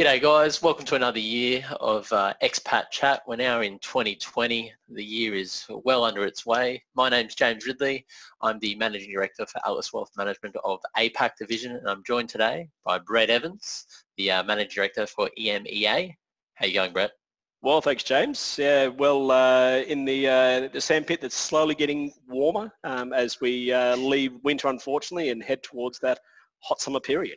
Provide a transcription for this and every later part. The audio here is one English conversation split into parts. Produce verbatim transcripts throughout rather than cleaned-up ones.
G'day guys, welcome to another year of uh, Expat Chat. We're now in twenty twenty. The year is well under its way. My name's James Ridley. I'm the Managing Director for Atlas Wealth Management of A PAC Division, and I'm joined today by Brett Evans, the uh, Managing Director for E M E A. How you going, Brett? Well, thanks, James. Yeah, well, uh, in the uh, the sandpit that's slowly getting warmer um, as we uh, leave winter, unfortunately, and head towards that hot summer period.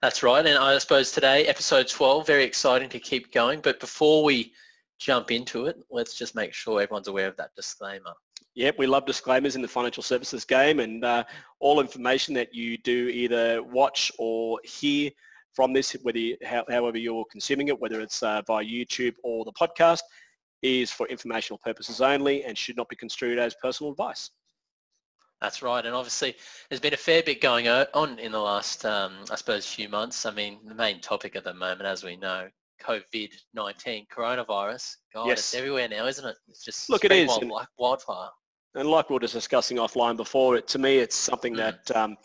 That's right, and I suppose today, episode twelve, very exciting to keep going, but before we jump into it, let's just make sure everyone's aware of that disclaimer. Yep, we love disclaimers in the financial services game, and uh, all information that you do either watch or hear from this, whether you, how, however you're consuming it, whether it's uh, via YouTube or the podcast, is for informational purposes only and should not be construed as personal advice. That's right, and obviously there's been a fair bit going on in the last, um, I suppose, few months. I mean, the main topic at the moment, as we know, COVID nineteen, coronavirus. God, yes. It's everywhere now, isn't it? It's just Look, it is. Wild, like wildfire. And like we were just discussing offline before, it, to me it's something mm. that, um,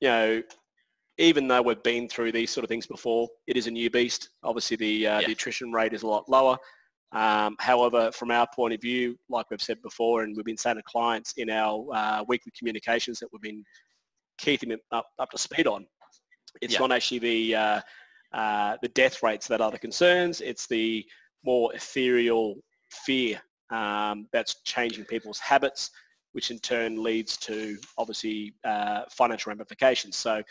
you know, even though we've been through these sort of things before, it is a new beast. Obviously the, uh, yeah. the attrition rate is a lot lower. Um, however, from our point of view, like we've said before, and we've been saying to clients in our uh, weekly communications that we've been keeping them up, up to speed on, it's yeah. not actually the, uh, uh, the death rates that are the concerns, it's the more ethereal fear um, that's changing people's habits, which in turn leads to, obviously, uh, financial ramifications. So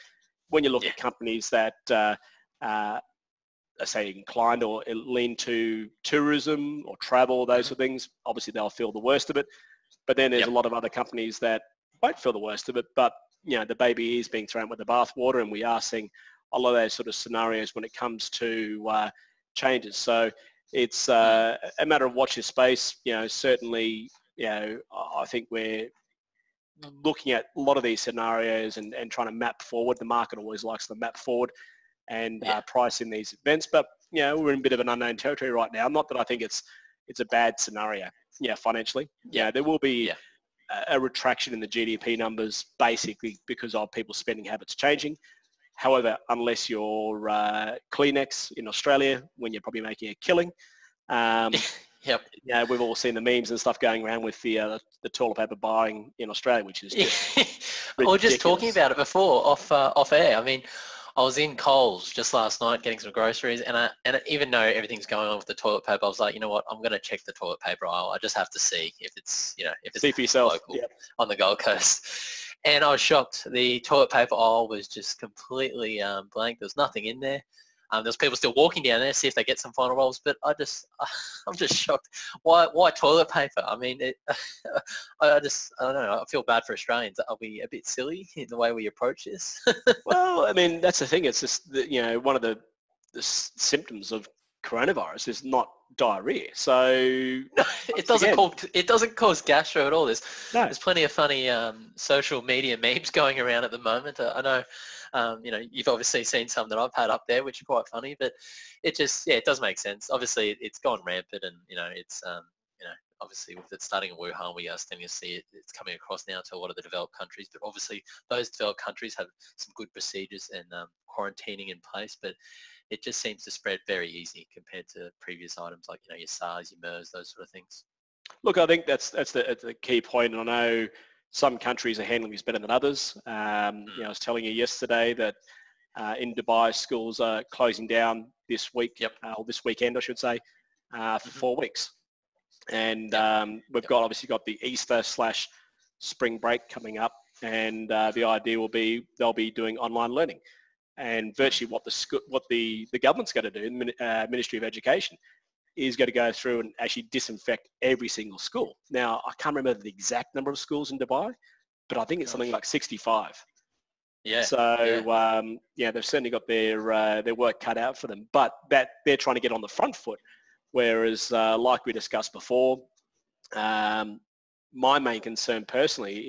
when you look yeah. at companies that uh, uh, say inclined or lean to tourism or travel, those mm-hmm. sort of things, obviously they'll feel the worst of it. But then there's yep. a lot of other companies that won't feel the worst of it, but you know, the baby is being thrown with the bathwater, and we are seeing a lot of those sort of scenarios when it comes to uh, changes. So it's uh, a matter of watch your space. You know, certainly, you know, I think we're looking at a lot of these scenarios and, and trying to map forward. The market always likes to map forward and yeah. uh, price in these events, but you know, we're in a bit of an unknown territory right now. Not that I think it's it's a bad scenario, yeah, financially. Yeah, yeah there will be yeah. a, a retraction in the G D P numbers, basically because of people's spending habits changing. However, unless you're uh, Kleenex in Australia, when you're probably making a killing, um, yep. yeah, you know, we've all seen the memes and stuff going around with the uh, the toilet paper buying in Australia, which is just ridiculous. Or just talking about it before off uh, off air. I mean, I was in Coles just last night getting some groceries, and I, and even though everything's going on with the toilet paper, I was like, you know what, I'm going to check the toilet paper aisle. I just have to see if it's, you know, if it's see for yourself. Local yep. on the Gold Coast. And I was shocked. The toilet paper aisle was just completely um, blank. There was nothing in there. Um, there's people still walking down there to see if they get some final rolls, but I just, I'm just shocked. Why, why toilet paper? I mean, it, I just, I don't know. I feel bad for Australians. Are we a bit silly in the way we approach this? Well, I mean, that's the thing. It's just, the, you know, one of the, the symptoms of coronavirus is not diarrhea. So no, it doesn't again, cause, it doesn't cause gastro at all. There's, no. there's plenty of funny um, social media memes going around at the moment. I, I know. Um, you know, you've obviously seen some that I've had up there, which are quite funny, but it just, yeah, it does make sense. Obviously, it, it's gone rampant, and, you know, it's, um, you know, obviously with it starting in Wuhan, we are starting to see it, it's coming across now to a lot of the developed countries, but obviously those developed countries have some good procedures and um, quarantining in place, but it just seems to spread very easy compared to previous items like, you know, your SARS, your MERS, those sort of things. Look, I think that's, that's the, the key point, and I know some countries are handling this better than others. Um, you know, I was telling you yesterday that uh, in Dubai, schools are closing down this week, yep. uh, or this weekend, I should say, uh, for mm-hmm. four weeks. And yep. um, we've yep. got obviously got the Easter slash spring break coming up, and uh, the idea will be they'll be doing online learning. And virtually what the sco- what the, the government's going to do, the uh, Ministry of Education, is going to go through and actually disinfect every single school. Now, I can't remember the exact number of schools in Dubai, but I think it's something like sixty-five. Yeah. So, yeah, um, yeah they've certainly got their uh, their work cut out for them, but that they're trying to get on the front foot, whereas, uh, like we discussed before, um, my main concern personally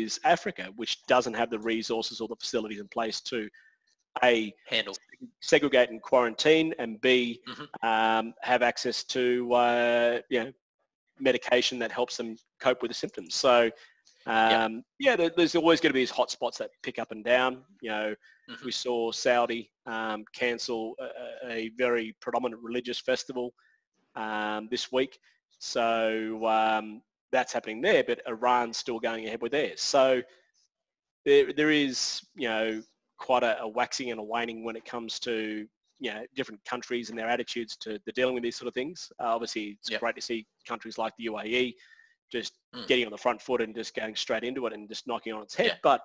is Africa, which doesn't have the resources or the facilities in place to A, handle, segregate and quarantine, and B, mm-hmm. um, have access to uh, you know, medication that helps them cope with the symptoms. So Um, yeah, yeah, there's always going to be these hot spots that pick up and down. You know, mm-hmm. we saw Saudi um, cancel a, a very predominant religious festival um, this week. So um, that's happening there, but Iran's still going ahead with theirs. So there, there is, you know, quite a, a waxing and a waning when it comes to, you know, different countries and their attitudes to the dealing with these sort of things. Uh, obviously, it's yep. great to see countries like the U A E just mm. getting on the front foot and just going straight into it and just knocking on its head. Yeah. But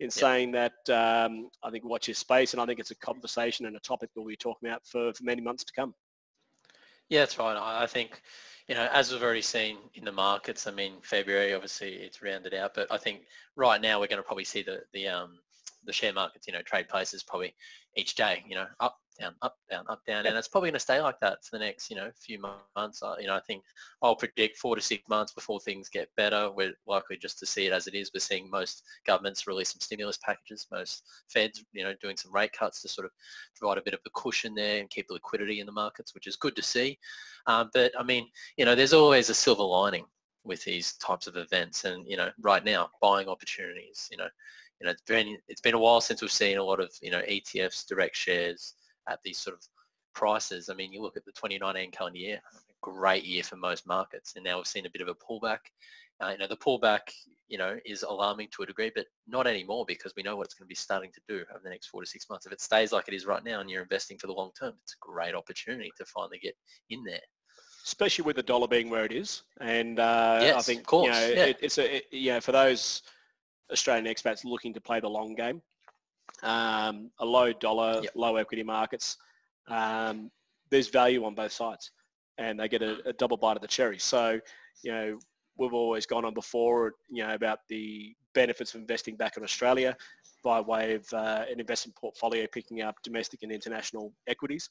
in yep. saying that, um, I think watch your space, and I think it's a conversation and a topic that we'll be talking about for, for many months to come. Yeah, that's right. I think, you know, as we've already seen in the markets, I mean, February, obviously, it's rounded out. But I think right now we're going to probably see the, the, um, the share markets, you know, trade places probably each day, you know, up, down, up, down, up, down. Yep. And it's probably going to stay like that for the next, you know, few months. I, you know, I think I'll predict four to six months before things get better. We're likely just to see it as it is. We're seeing most governments release some stimulus packages, most feds, you know, doing some rate cuts to sort of provide a bit of a cushion there and keep the liquidity in the markets, which is good to see. Um, but I mean, you know, there's always a silver lining with these types of events, and, you know, right now, buying opportunities. You know, you know, it's been it's been a while since we've seen a lot of, you know, E T Fs, direct shares at these sort of prices. I mean, you look at the twenty nineteen calendar year, great year for most markets, and now we've seen a bit of a pullback. Uh, you know, the pullback, you know, is alarming to a degree, but not anymore, because we know what it's going to be starting to do over the next four to six months. If it stays like it is right now and you're investing for the long term, it's a great opportunity to finally get in there. Especially with the dollar being where it is, and uh, yes, I think, of course, you know, yeah. it, it's a it, you know, for those Australian expats looking to play the long game, um, a low dollar, yep. low equity markets, um, there's value on both sides, and they get a, a double bite of the cherry. So, you know, we've always gone on before, you know, about the benefits of investing back in Australia by way of uh, an investment portfolio picking up domestic and international equities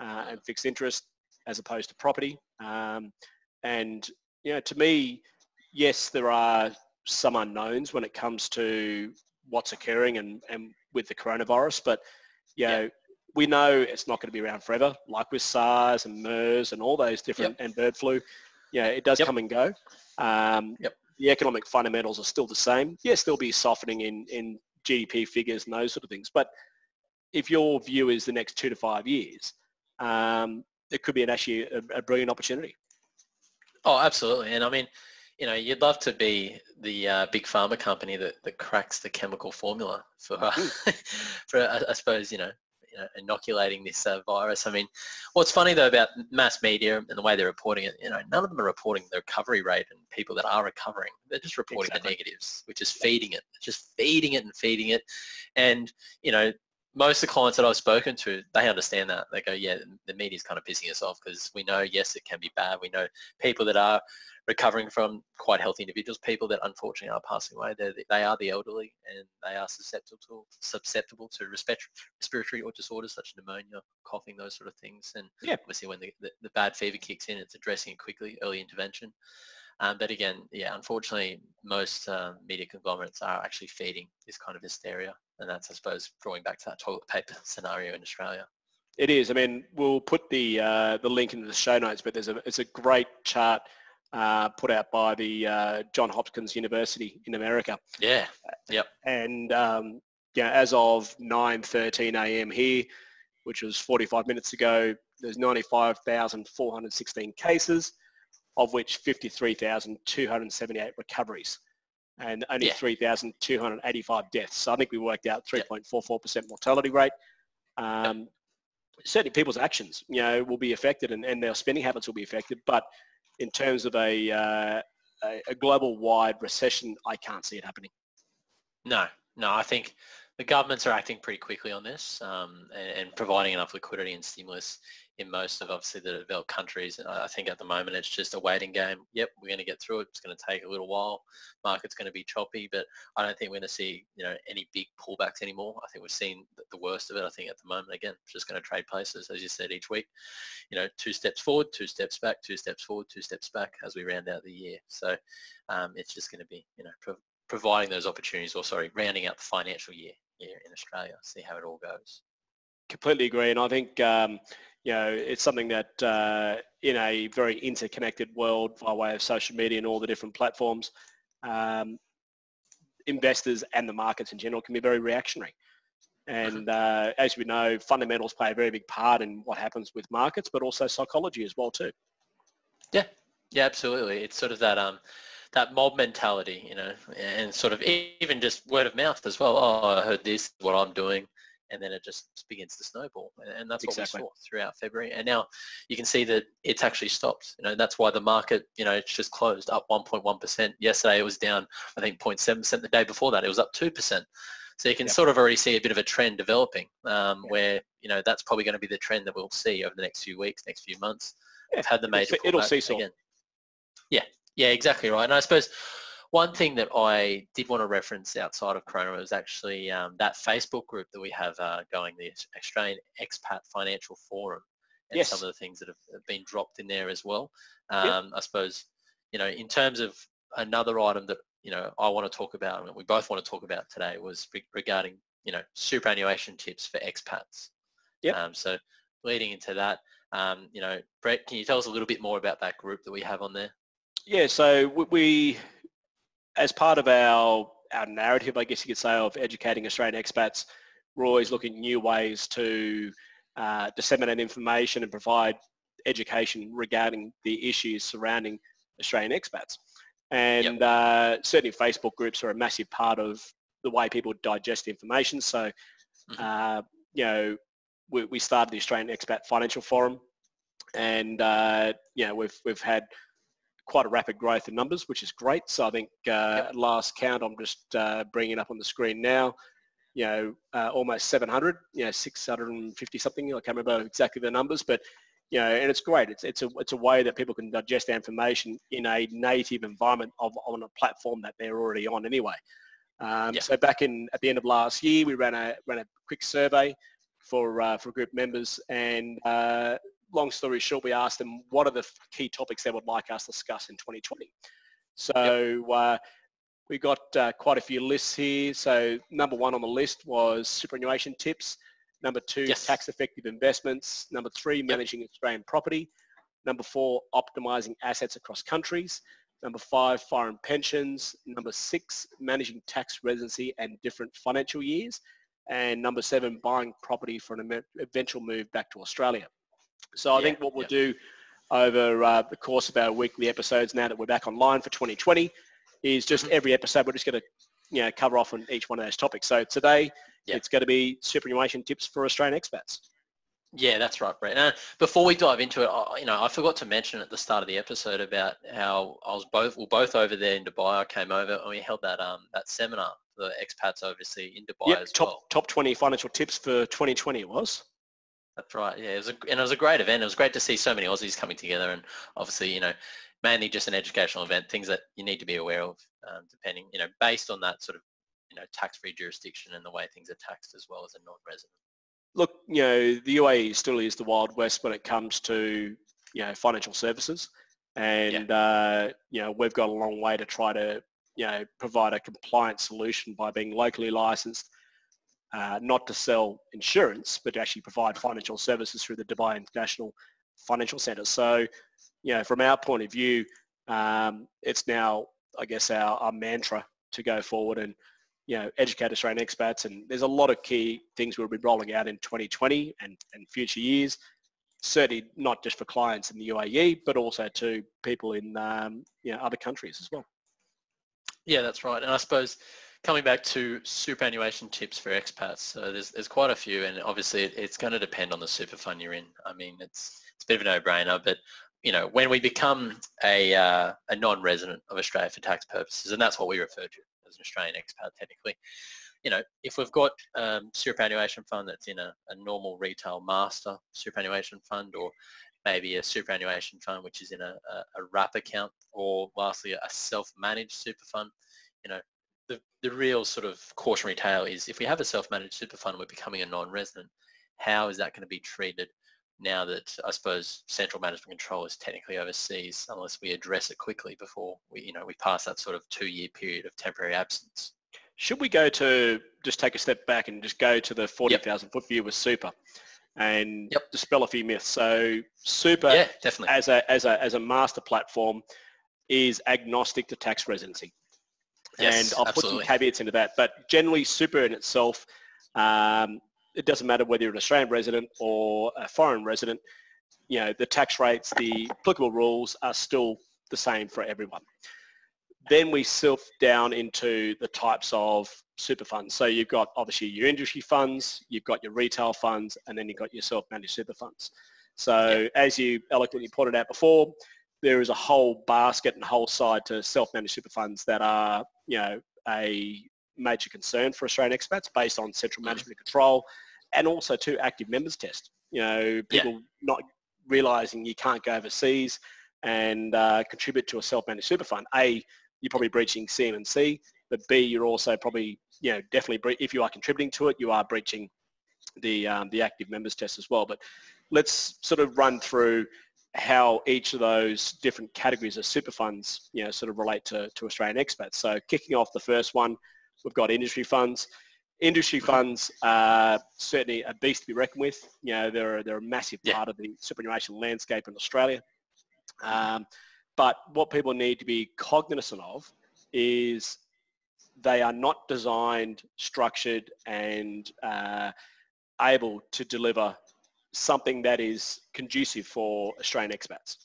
uh, and fixed interest, as opposed to property. Um, and, you know, to me, yes, there are some unknowns when it comes to what's occurring and, and with the coronavirus, but, you know, yeah. we know it's not going to be around forever, like with SARS and MERS and all those different, yep. and bird flu. Yeah, it does yep. come and go. Um, yep. The economic fundamentals are still the same. Yes, there'll be softening in, in G D P figures and those sort of things, but if your view is the next two to five years, um, it could be an actually a, a brilliant opportunity. Oh, absolutely. And I mean, you know, you'd love to be the uh, big pharma company that, that cracks the chemical formula for, uh, for uh, I suppose, you know, you know, inoculating this uh, virus. I mean, what's funny though about mass media and the way they're reporting it, you know, none of them are reporting the recovery rate and people that are recovering. They're just reporting exactly. the negatives, which is feeding it, just feeding it and feeding it. And, you know, most of the clients that I've spoken to, they understand that. They go, yeah, the media's kind of pissing us off, because we know, yes, it can be bad. We know people that are recovering from quite healthy individuals, people that unfortunately are passing away. They're, they are the elderly, and they are susceptible to, susceptible to respiratory disorders such as pneumonia, coughing, those sort of things. And yeah. obviously when the, the, the bad fever kicks in, it's addressing it quickly, early intervention. Um, but again, yeah, unfortunately, most uh, media conglomerates are actually feeding this kind of hysteria. And that's, I suppose, drawing back to that toilet paper scenario in Australia. It is. I mean, we'll put the uh, the link into the show notes, but there's a it's a great chart uh, put out by the uh, John Hopkins University in America. Yeah. Yep. And um, yeah, as of nine thirteen a m here, which was forty-five minutes ago, there's ninety-five thousand four hundred sixteen cases, of which fifty-three thousand two hundred seventy-eight recoveries, and only yeah. three thousand two hundred eighty-five deaths. So I think we worked out three point four four percent yep. mortality rate. Um, yep. Certainly people's actions, you know, will be affected, and, and their spending habits will be affected. But in terms of a, uh, a, a global-wide recession, I can't see it happening. No, no, I think the governments are acting pretty quickly on this, um, and, and providing enough liquidity and stimulus in most of, obviously, the developed countries. And I think at the moment it's just a waiting game. Yep, we're going to get through it. It's going to take a little while. Market's going to be choppy, but I don't think we're going to see, you know, any big pullbacks anymore. I think we've seen the worst of it. I think at the moment, again, it's just going to trade places, as you said, each week. You know, two steps forward, two steps back, two steps forward, two steps back as we round out the year. So um, it's just going to be, you know, pro providing those opportunities, or sorry, rounding out the financial year here in Australia, see how it all goes. Completely agree, and I think um, you know, it's something that uh, in a very interconnected world by way of social media and all the different platforms, um, investors and the markets in general can be very reactionary. And uh, as we know, fundamentals play a very big part in what happens with markets, but also psychology as well too. Yeah, yeah, absolutely. It's sort of that um, that mob mentality, you know, and sort of even just word of mouth as well. Oh, I heard this, what I'm doing, and then it just begins to snowball, and that's what exactly. we saw throughout February. And now you can see that it's actually stopped. You know, that's why the market, you know, it's just closed up one point one percent. Yesterday it was down, I think, zero point seven percent. The day before that it was up two percent. So you can yep. sort of already see a bit of a trend developing um, yep. where, you know, that's probably going to be the trend that we'll see over the next few weeks, next few months. Yeah. We've had the major it'll, it'll see again. Yeah, yeah, exactly right. And I suppose one thing that I did want to reference outside of Corona was actually um, that Facebook group that we have uh, going, the Australian Expat Financial Forum, and yes. some of the things that have been dropped in there as well. Um, yep. I suppose, you know, in terms of another item that, you know, I want to talk about, and we both want to talk about today, was regarding, you know, superannuation tips for expats. Yeah. Um, so leading into that, um, you know, Brett, can you tell us a little bit more about that group that we have on there? Yeah. So we, as part of our our narrative, I guess you could say, of educating Australian expats, we're always looking at new ways to uh, disseminate information and provide education regarding the issues surrounding Australian expats. And yep. uh, certainly Facebook groups are a massive part of the way people digest information. So, mm-hmm. uh, you know, we, we started the Australian Expat Financial Forum, and, uh, you know, we've, we've had quite a rapid growth in numbers, which is great. So I think uh, yep. last count, I'm just uh, bringing up on the screen now, you know, uh, almost seven hundred, you know, six hundred fifty something. I can't remember exactly the numbers, but you know, and it's great. It's it's a it's a way that people can digest their information in a native environment of on a platform that they're already on anyway. Um, yeah. So back in at the end of last year, we ran a ran a quick survey for uh, for group members, and uh, long story short, we asked them what are the key topics they would like us to discuss in twenty twenty. So yeah. uh, we got uh, quite a few lists here. So number one on the list was superannuation tips. Number two, yes. tax-effective investments. Number three, managing yep. Australian property. Number four, optimising assets across countries. Number five, foreign pensions. Number six, managing tax residency and different financial years. And number seven, buying property for an eventual move back to Australia. So I yeah, think what we'll yep. do over uh, the course of our weekly episodes now that we're back online for twenty twenty is just mm-hmm. every episode we're just going to you know, cover off on each one of those topics. So today, Yep. it's going to be superannuation tips for Australian expats. Yeah, that's right, Brett. Uh, before we dive into it, I, you know, I forgot to mention at the start of the episode about how I was both, well, both over there in Dubai. I came over and we held that um that seminar for expats obviously in Dubai yep, as top, well. Top twenty financial tips for twenty twenty it was. That's right. Yeah, it was, a, and it was a great event. It was great to see so many Aussies coming together, and obviously, you know, mainly just an educational event. Things that you need to be aware of, um, depending, you know, based on that sort of. You know, tax-free jurisdiction and the way things are taxed as well as a non-resident. Look, you know, the U A E still is the Wild West when it comes to, you know, financial services, and yeah. uh, you know, we've got a long way to try to, you know, provide a compliant solution by being locally licensed, uh, not to sell insurance, but to actually provide financial services through the Dubai International Financial Centre. So, you know, from our point of view, um, it's now, I guess, our, our mantra to go forward and. You know, educate Australian expats, and there's a lot of key things we'll be rolling out in twenty twenty and, and future years, certainly not just for clients in the U A E, but also to people in, um, you know, other countries as well. Yeah, that's right. And I suppose coming back to superannuation tips for expats, so there's, there's quite a few, and obviously it, it's going to depend on the super fund you're in. I mean, it's, it's a bit of a no-brainer, but you know, when we become a, uh, a non-resident of Australia for tax purposes, and that's what we refer to. As an Australian expat technically, you know, if we've got a um, superannuation fund that's in a, a normal retail master superannuation fund, or maybe a superannuation fund which is in a, a, a RAP account, or lastly a self-managed super fund, you know, the, the real sort of cautionary tale is if we have a self-managed super fund, we're becoming a non-resident. How is that going to be treated now that I suppose central management control is technically overseas, unless we address it quickly before we, you know, we pass that sort of two-year period of temporary absence. Should we go to just take a step back and just go to the forty thousand yep. foot view with super, and yep. dispel a few myths? So super, yeah, definitely. as a as a as a master platform, is agnostic to tax residency. Yes, and I'll absolutely. put some caveats into that. But generally, super in itself, um, it doesn't matter whether you're an Australian resident or a foreign resident. You know, the tax rates, the applicable rules are still the same for everyone. Then we sift down into the types of super funds. So you've got obviously your industry funds, you've got your retail funds, and then you've got your self-managed super funds. So as you eloquently pointed out before, there is a whole basket and whole side to self-managed super funds that are, you know, a major concern for Australian expats based on central management control, and also too active members test. You know, people yeah. not realising you can't go overseas and uh, contribute to a self-managed super fund. A, you're probably breaching C M and C, but B, you're also probably, you know, definitely, bre if you are contributing to it, you are breaching the um, the active members test as well. But let's sort of run through how each of those different categories of super funds, you know, sort of relate to, to Australian expats. So kicking off the first one, we've got industry funds. Industry funds are certainly a beast to be reckoned with. You know, they're, they're a massive yeah. part of the superannuation landscape in Australia. Um, but what people need to be cognizant of is they are not designed, structured, and uh, able to deliver something that is conducive for Australian expats.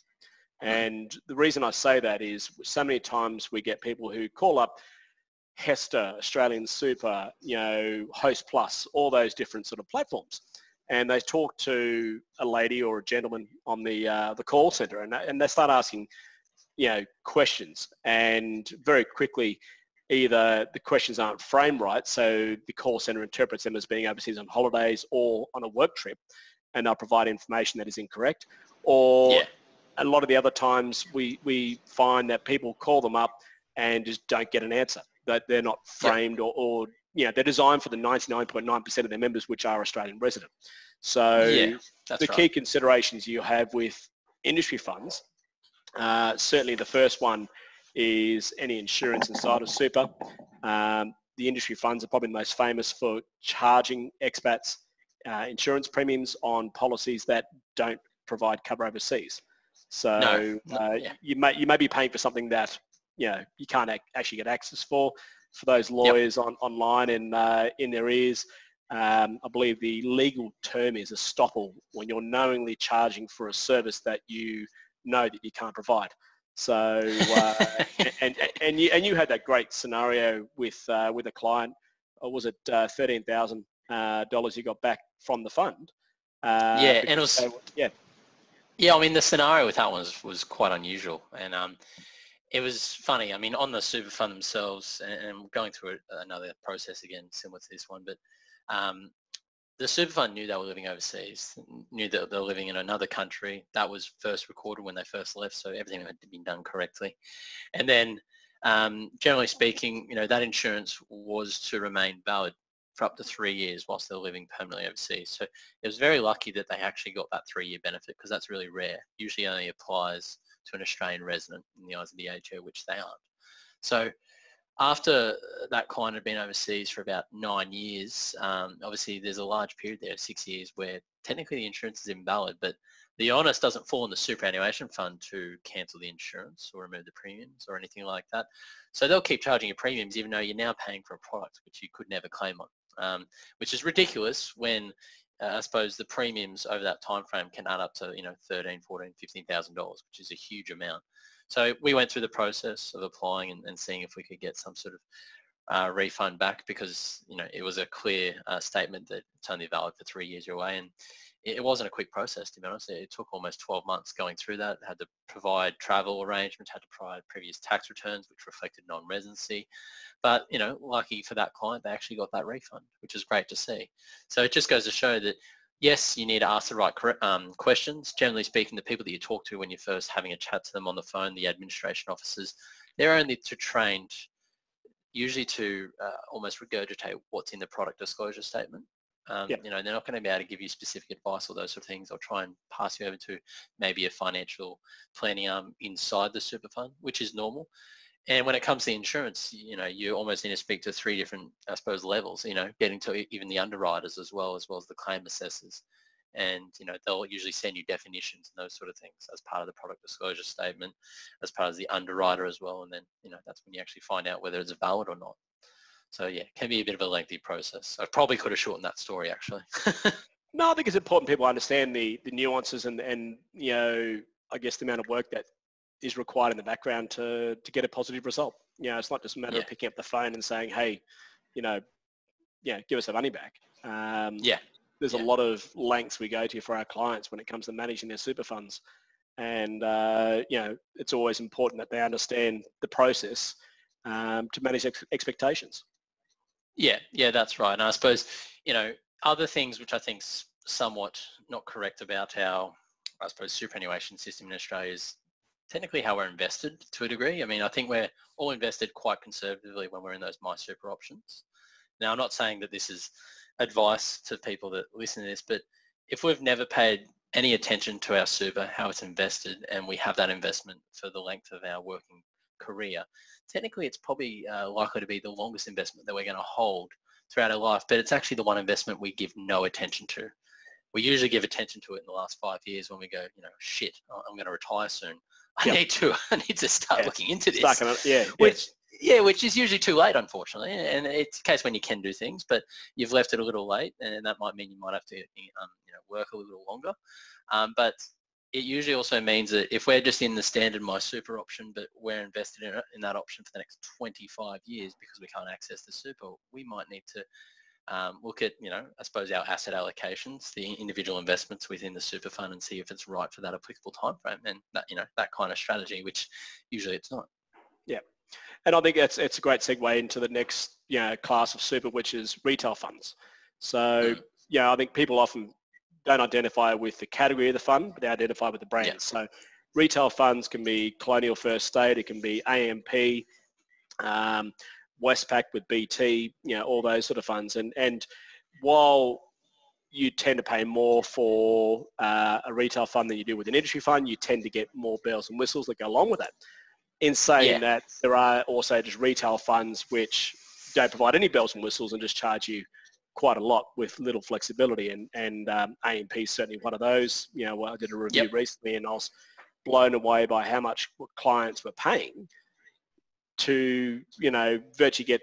And the reason I say that is so many times we get people who call up Hester, Australian Super, you know, Host Plus, all those different sort of platforms. And they talk to a lady or a gentleman on the uh, the call centre, and, and they start asking, you know, questions. And very quickly, either the questions aren't framed right, so the call centre interprets them as being overseas on holidays or on a work trip, and they'll provide information that is incorrect. Or yeah. a lot of the other times we, we find that people call them up and just don't get an answer, that they're not framed yeah. or, or, you know, they're designed for the ninety-nine point nine percent of their members, which are Australian resident. So yeah, that's the right. key considerations you have with industry funds, uh, certainly the first one is any insurance inside of super. Um, the industry funds are probably the most famous for charging expats Uh, insurance premiums on policies that don't provide cover overseas. So no, no, uh, yeah. you may you may be paying for something that, you know, you can't ac actually get access for. For those lawyers yep. on online and uh, in their ears, um, I believe the legal term is estoppel, when you're knowingly charging for a service that you know that you can't provide. So uh, and, and and you and you had that great scenario with uh, with a client. Or was it uh, thirteen thousand? Uh, dollars you got back from the fund? Uh, yeah, and it was they, yeah, yeah. I mean, the scenario with that one was, was quite unusual, and um, it was funny. I mean, on the super fund themselves, and, and I'm going through another process again, similar to this one, but um, the super fund knew they were living overseas, knew that they were living in another country. That was first recorded when they first left, so everything had been done correctly, and then um, generally speaking, you know, that insurance was to remain valid for up to three years whilst they're living permanently overseas. So it was very lucky that they actually got that three-year benefit, because that's really rare. Usually only applies to an Australian resident in the eyes of the A T O, which they aren't. So after that client had been overseas for about nine years, um, obviously there's a large period there, six years, where technically the insurance is invalid, but the onus doesn't fall on the superannuation fund to cancel the insurance or remove the premiums or anything like that. So they'll keep charging you premiums even though you're now paying for a product which you could never claim on. Um, which is ridiculous when uh, I suppose the premiums over that time frame can add up to, you know, thirteen, fourteen, fifteen thousand dollars, which is a huge amount. So we went through the process of applying and, and seeing if we could get some sort of uh, refund back, because, you know, it was a clear uh, statement that it's only valid for three years away, and it, it wasn't a quick process, to be honest. It, it took almost twelve months going through that. Had to provide travel arrangements, had to provide previous tax returns which reflected non-residency. But, you know, lucky for that client, they actually got that refund, which is great to see. So it just goes to show that, yes, you need to ask the right um, questions. Generally speaking, the people that you talk to when you're first having a chat to them on the phone, the administration officers, they're only to trained usually to uh, almost regurgitate what's in the product disclosure statement. Um, yeah. You know, they're not going to be able to give you specific advice or those sort of things. They'll try and pass you over to maybe a financial planning arm inside the super fund, which is normal. And when it comes to insurance, you know, you almost need to speak to three different, I suppose, levels, you know, getting to even the underwriters as well, as well as the claim assessors. and you know they'll usually send you definitions and those sort of things as part of the product disclosure statement, as part of the underwriter as well, and then you know that's when you actually find out whether it's valid or not. So yeah, it can be a bit of a lengthy process. I probably could have shortened that story actually. No, I think it's important people understand the, the nuances and, and you know I guess the amount of work that is required in the background to, to get a positive result. You know, it's not just a matter yeah. of picking up the phone and saying, hey, you know, yeah, give us our money back. Um, yeah. There's yeah. a lot of lengths we go to for our clients when it comes to managing their super funds. And, uh, you know, it's always important that they understand the process um, to manage ex expectations. Yeah, yeah, that's right. And I suppose, you know, other things which I think's somewhat not correct about our, I suppose, superannuation system in Australia is technically how we're invested to a degree. I mean, I think we're all invested quite conservatively when we're in those MySuper options. Now, I'm not saying that this is advice to people that listen to this, but if we've never paid any attention to our super, how it's invested, and we have that investment for the length of our working career, technically it's probably uh, likely to be the longest investment that we're going to hold throughout our life, but it's actually the one investment we give no attention to. We usually give attention to it in the last five years when we go, you know, shit, I'm going to retire soon. I yep. need to. I need to start yeah. looking into this. Stuck in it. Yeah, which yeah. yeah, which is usually too late, unfortunately. And it's a case when you can do things, but you've left it a little late, and that might mean you might have to um, you know, work a little longer. Um, but it usually also means that if we're just in the standard MySuper option, but we're invested in, in that option for the next twenty-five years because we can't access the super, we might need to um, look at, you know, I suppose our asset allocations, the individual investments within the super fund, and see if it's right for that applicable timeframe, and that, you know, that kind of strategy, which usually it's not. Yeah. And I think that's, it's a great segue into the next, you know, class of super, which is retail funds. So, mm. you know, I think people often don't identify with the category of the fund, but they identify with the brand. Yeah. So retail funds can be Colonial First State, it can be A M P, um, Westpac with B T, you know, all those sort of funds. And, and while you tend to pay more for uh, a retail fund than you do with an industry fund, you tend to get more bells and whistles that go along with that. In saying yeah. that, there are also just retail funds which don't provide any bells and whistles and just charge you quite a lot with little flexibility, and, and um, A M P is certainly one of those. You know, I did a review yep. recently and I was blown away by how much clients were paying to, you know, virtually get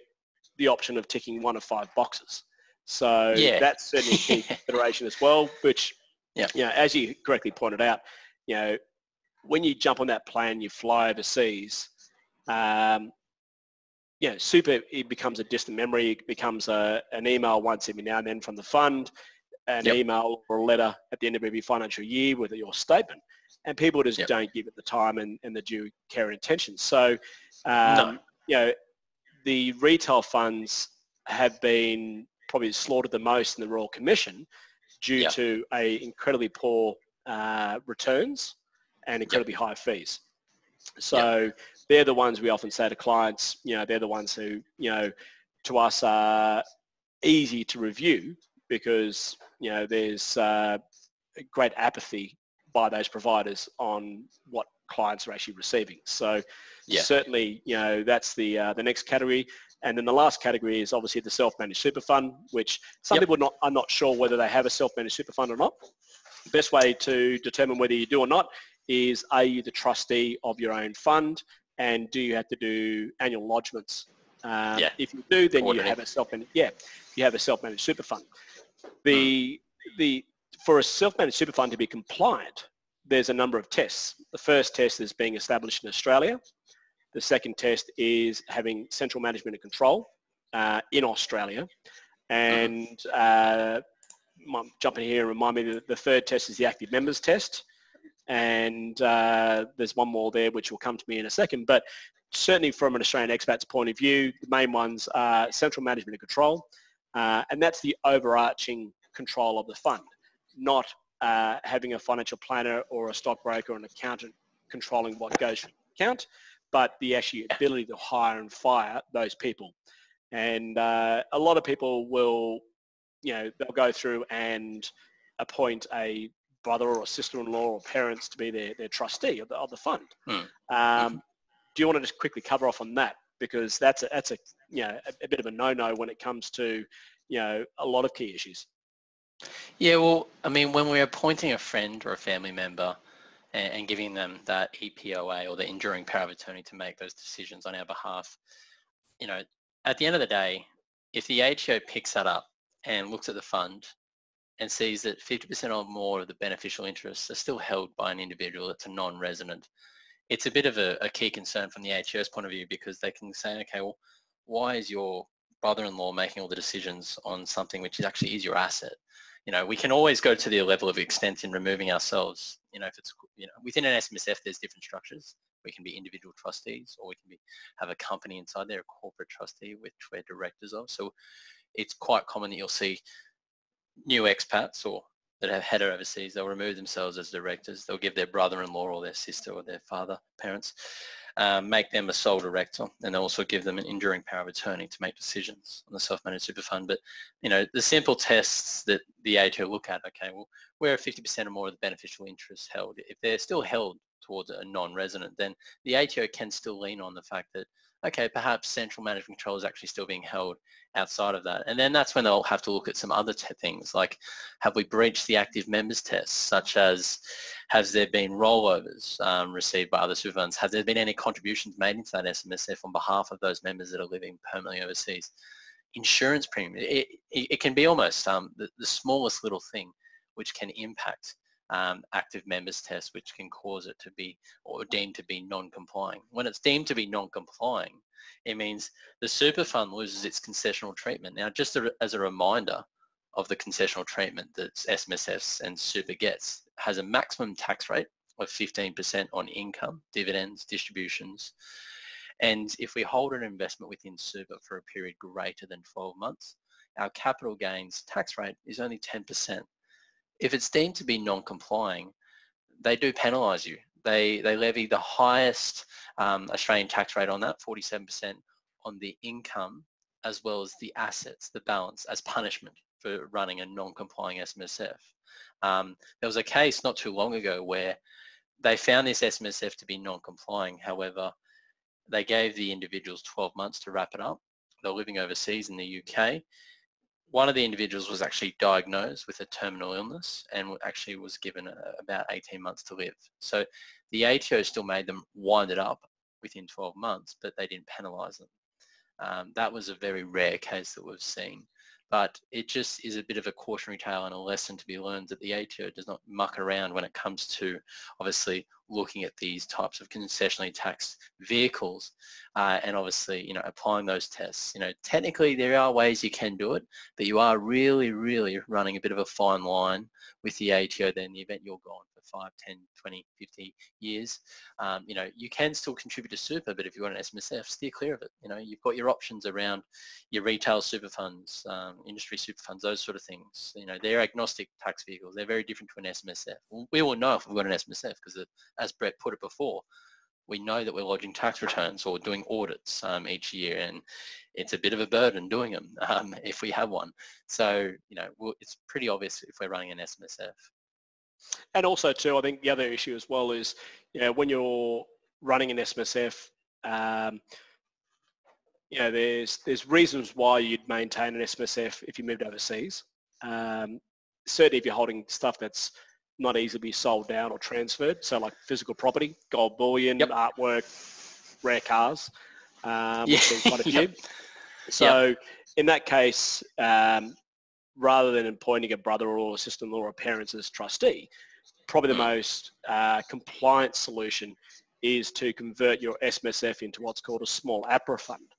the option of ticking one of five boxes. So yeah. that's certainly a key consideration as well, which, yep. you know, as you correctly pointed out, you know, when you jump on that plane, you fly overseas, um, you know, super, it becomes a distant memory. It becomes a, an email once every now and then from the fund, an yep. email or a letter at the end of every financial year with your statement. And people just yep. don't give it the time and, and the due care and attention. So, um, no. you know, the retail funds have been probably slaughtered the most in the Royal Commission due yep. to a incredibly poor uh, returns and incredibly yep. high fees. So yep. they're the ones we often say to clients, you know, they're the ones who, you know, to us are easy to review because, you know, there's uh, great apathy by those providers on what clients are actually receiving. So yeah. certainly, you know, that's the uh, the next category. And then the last category is obviously the self-managed super fund, which some yep. people not, are not sure whether they have a self-managed super fund or not. The best way to determine whether you do or not is, are you the trustee of your own fund, and do you have to do annual lodgements? Um, yeah. If you do, then you have a self-managed, yeah, you have a self-managed super fund. The, the, for a self-managed super fund to be compliant, there's a number of tests. The first test is being established in Australia. The second test is having central management and control uh, in Australia. And uh, jump in here and remind me that the third test is the active members test. And uh, there's one more there which will come to me in a second, but certainly from an Australian expat's point of view, the main ones are central management and control, uh, and that's the overarching control of the fund, not uh, having a financial planner or a stockbroker or an accountant controlling what goes to account, but the actual ability to hire and fire those people. And uh, a lot of people will, you know, they'll go through and appoint a brother or sister-in-law or parents to be their, their trustee of the, of the fund. Hmm. Um, mm-hmm. Do you want to just quickly cover off on that? Because that's a, that's a, you know, a, a bit of a no-no when it comes to, you know, a lot of key issues. Yeah, well, I mean, when we're appointing a friend or a family member and, and giving them that E P O A or the enduring power of attorney to make those decisions on our behalf, you know, at the end of the day, if the A T O picks that up and looks at the fund and sees that fifty percent or more of the beneficial interests are still held by an individual that's a non-resident, it's a bit of a, a key concern from the A T O's point of view, because they can say, okay, well, why is your brother-in-law making all the decisions on something which is actually is your asset? You know, we can always go to the level of extent in removing ourselves. You know, if it's, you know, within an S M S F, there's different structures. We can be individual trustees, or we can be, have a company inside there, a corporate trustee, which we're directors of. So it's quite common that you'll see new expats or that have headed overseas, they'll remove themselves as directors. They'll give their brother-in-law or their sister or their father, parents, um, make them a sole director, and they'll also give them an enduring power of attorney to make decisions on the self-managed super fund. But, you know, the simple tests that the A T O look at, okay, well, where are fifty percent or more of the beneficial interests held? If they're still held towards a non-resident, then the A T O can still lean on the fact that, okay, perhaps central management control is actually still being held outside of that. And then that's when they'll have to look at some other things, like have we breached the active members test, such as has there been rollovers um, received by other super funds? Have there been any contributions made into that S M S F on behalf of those members that are living permanently overseas? Insurance premium, it, it, it can be almost um, the, the smallest little thing which can impact Um, active members test, which can cause it to be or deemed to be non-complying. When it's deemed to be non-complying, it means the super fund loses its concessional treatment. Now, just as a reminder of the concessional treatment that S M S Fs and super gets, has a maximum tax rate of fifteen percent on income, dividends, distributions, and if we hold an investment within super for a period greater than twelve months, our capital gains tax rate is only ten percent. If it's deemed to be non-complying, they do penalise you. They they levy the highest um, Australian tax rate on that, forty-seven percent, on the income as well as the assets, the balance, as punishment for running a non-complying S M S F. Um, there was a case not too long ago where they found this S M S F to be non-complying. However, they gave the individuals twelve months to wrap it up. They're living overseas in the U K. One of the individuals was actually diagnosed with a terminal illness and actually was given about eighteen months to live. So the A T O still made them wind it up within twelve months, but they didn't penalise them. Um, that was a very rare case that we've seen. But it just is a bit of a cautionary tale and a lesson to be learned that the A T O does not muck around when it comes to obviously looking at these types of concessionally taxed vehicles uh, and obviously, you know, applying those tests. You know, technically there are ways you can do it, but you are really, really running a bit of a fine line with the A T O then in the event you're gone for five, ten, twenty, fifty years. Um, you know, you can still contribute to super, but if you want an S M S F, steer clear of it. You know, you've got your options around your retail super funds, um, industry super funds, those sort of things. You know, they're agnostic tax vehicles. They're very different to an S M S F. We will know if we've got an S M S F because, as Brett put it before, we know that we're lodging tax returns or doing audits um, each year, and it's a bit of a burden doing them um, if we have one. So, you know, we'll, it's pretty obvious if we're running an S M S F. And also too, I think the other issue as well is, you know, when you're running an S M S F, um, you know, there's there's reasons why you'd maintain an S M S F if you moved overseas. Um, certainly if you're holding stuff that's not easily be sold down or transferred, so like physical property, gold bullion, yep. artwork, rare cars, um, yeah. quite a few. Yep. So yep. in that case, um, rather than appointing a brother or a sister-in-law or a parent as trustee, probably the most uh, compliant solution is to convert your S M S F into what's called a small APRA fund.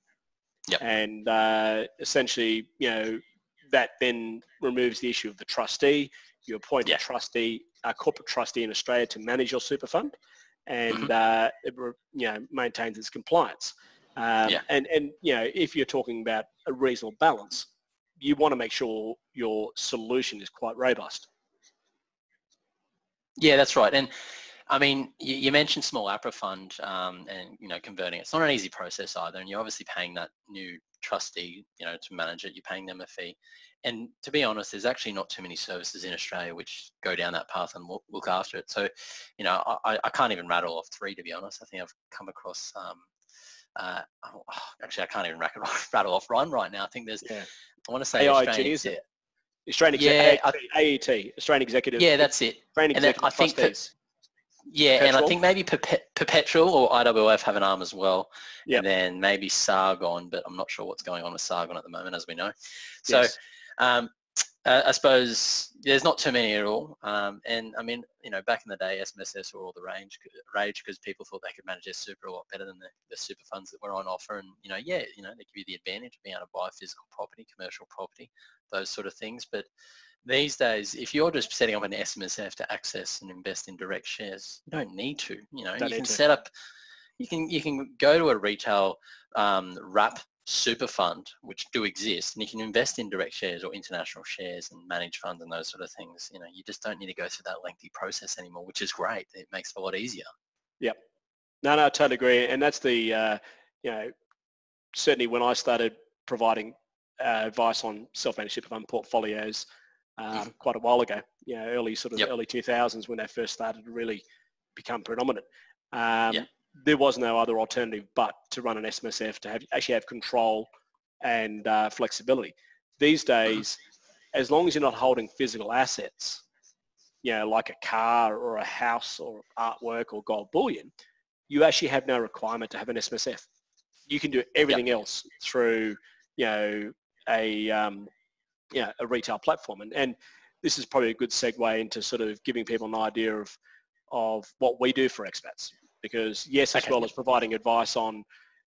Yep. And uh, essentially, you know, that then removes the issue of the trustee. You appoint yeah. a trustee, a corporate trustee in Australia to manage your super fund, and mm-hmm. uh, it you know maintains its compliance. Um, yeah. And and you know, if you're talking about a reasonable balance, you want to make sure your solution is quite robust. Yeah, that's right. And I mean, you, you mentioned small APRA fund um, and you know converting. It's not an easy process either, and you're obviously paying that new trustee, you know, to manage it. You're paying them a fee. And to be honest, there's actually not too many services in Australia which go down that path and look, look after it. So, you know, I, I can't even rattle off three, to be honest. I think I've come across, um, uh, oh, actually, I can't even rattle off, rattle off Ryan right now. I think there's, yeah. I want to say A I G, is it? Australian yeah, Exec- I, A E T, Australian Executive. Yeah, that's it. Australian and Executive I think Trustees. Per, yeah, Perpetual. And I think maybe per, Perpetual or I W F have an arm as well. Yep. And then maybe Sargon, but I'm not sure what's going on with Sargon at the moment, as we know. So yes. um, uh, I suppose there's not too many at all. Um, and I mean, you know, back in the day, S M S Fs were all the rage because people thought they could manage their super a lot better than the, the super funds that were on offer. And, you know, yeah, you know, they give you the advantage of being able to buy physical property, commercial property, those sort of things. But these days, if you're just setting up an S M S F to access and invest in direct shares, you don't need to. You know, don't you can to. set up, you can you can go to a retail um, RAP super fund, which do exist, and you can invest in direct shares or international shares and manage funds and those sort of things. You know, you just don't need to go through that lengthy process anymore, which is great. It makes it a lot easier. Yep. No, no, I totally agree. And that's the, uh, you know, certainly when I started providing Uh, advice on self-managed super fund portfolios um, quite a while ago, you know, early sort of yep. early two thousands when they first started to really become predominant. Um, yeah. There was no other alternative but to run an S M S F to have actually have control and uh, flexibility. These days, mm-hmm. as long as you're not holding physical assets, you know, like a car or a house or artwork or gold bullion, you actually have no requirement to have an S M S F. You can do everything yep. else through, you know, a um, you know, a retail platform, and and this is probably a good segue into sort of giving people an idea of of what we do for expats, because yes, okay. as well as providing advice on,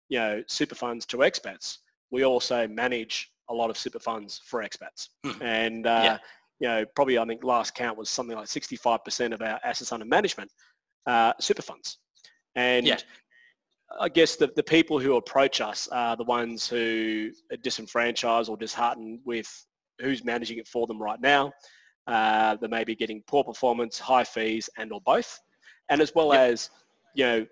you know, super funds to expats, we also manage a lot of super funds for expats, mm-hmm. and uh, yeah. you know, probably I think last count was something like sixty-five percent of our assets under management uh, super funds, and. Yeah. I guess the, the people who approach us are the ones who are disenfranchised or disheartened with who's managing it for them right now. Uh, they may be getting poor performance, high fees, and or both. And as well yep. as, you know,